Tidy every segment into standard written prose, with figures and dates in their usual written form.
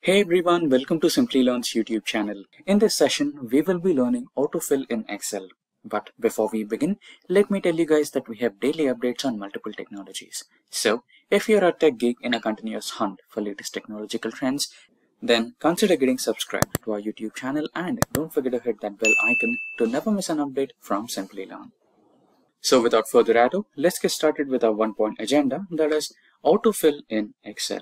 Hey everyone, welcome to Simplilearn's YouTube channel. In this session, we will be learning autofill in Excel. But before we begin, let me tell you guys that we have daily updates on multiple technologies. So, if you're a tech geek in a continuous hunt for latest technological trends, then consider getting subscribed to our YouTube channel and don't forget to hit that bell icon to never miss an update from Simplilearn. So without further ado, let's get started with our 1-point agenda, that is autofill in Excel.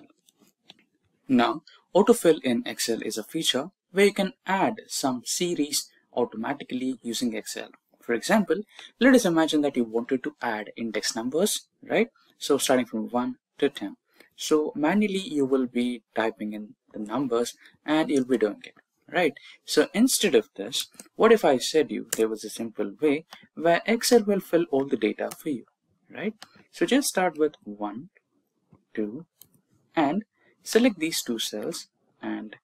Now, autofill in Excel is a feature where you can add some series automatically using Excel. For example, let us imagine that you wanted to add index numbers, right? So starting from 1 to 10. So manually you will be typing in the numbers and you'll be doing it, right? So instead of this, what if I said you there was a simple way where Excel will fill all the data for you, right? So just start with 1, 2, and select these two cells, and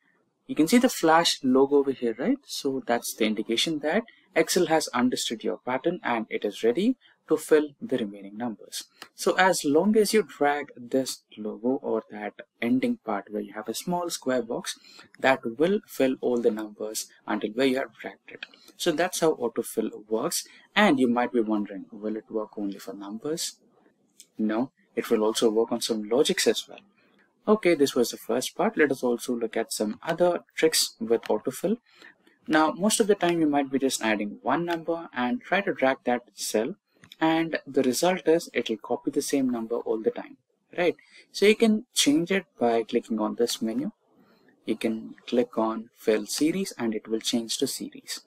you can see the flash logo over here, right? So that's the indication that Excel has understood your pattern and it is ready to fill the remaining numbers. So as long as you drag this logo or that ending part where you have a small square box, that will fill all the numbers until where you have dragged it. So that's how autofill works. And you might be wondering, will it work only for numbers? No, it will also work on some logics as well. Okay, this was the first part. Let us also look at some other tricks with autofill. Now, most of the time you might be just adding one number and try to drag that cell, and the result is it will copy the same number all the time, right? So you can change it by clicking on this menu. You can click on fill series and it will change to series.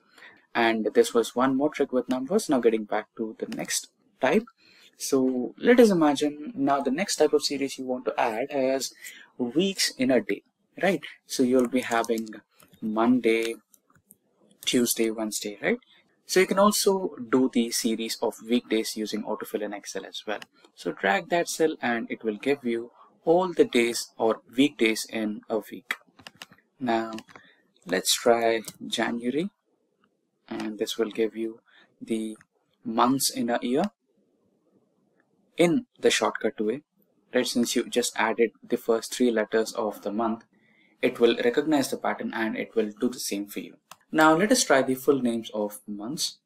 And this was one more trick with numbers. Now getting back to the next type. So let us imagine now the next type of series you want to add is weeks in a day, right? So you'll be having Monday, Tuesday, Wednesday, right? So you can also do the series of weekdays using autofill in Excel as well. So drag that cell and it will give you all the days or weekdays in a week. Now let's try January, and this will give you the months in a year in the shortcut way, right? Since you just added the first three letters of the month, it will recognize the pattern and it will do the same for you. Now let us try the full names of months,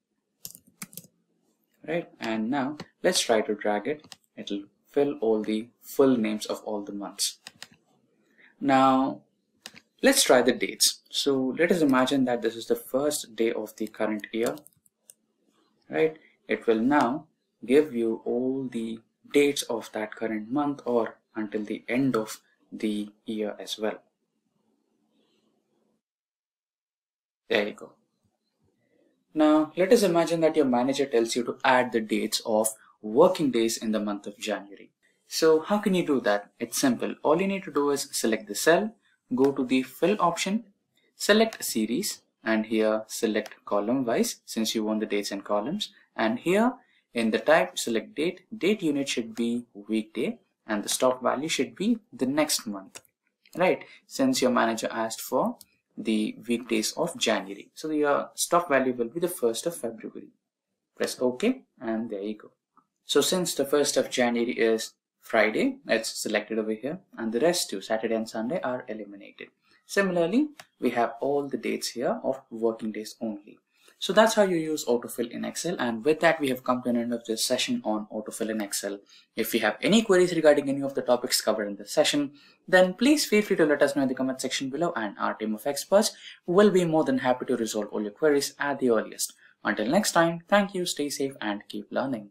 right? And now let's try to drag it. It'll fill all the full names of all the months. Now let's try the dates. So let us imagine that this is the first day of the current year, right? It will now give you all the dates of that current month or until the end of the year as well. There you go. Now let us imagine that your manager tells you to add the dates of working days in the month of January. So how can you do that? It's simple. All you need to do is select the cell, go to the fill option, select series, and here select column wise since you want the dates in columns, and here in the type, select date. Date unit should be weekday and the stop value should be the next month, right? Since your manager asked for the weekdays of January, so your stop value will be the 1st of February. Press OK and there you go. So since the 1st of January is Friday, it's selected over here, and the rest two, Saturday and Sunday, are eliminated. Similarly, we have all the dates here of working days only. So that's how you use autofill in Excel, and with that we have come to an end of this session on autofill in Excel. If you have any queries regarding any of the topics covered in this session, then please feel free to let us know in the comment section below, and our team of experts will be more than happy to resolve all your queries at the earliest. Until next time, thank you, stay safe and keep learning.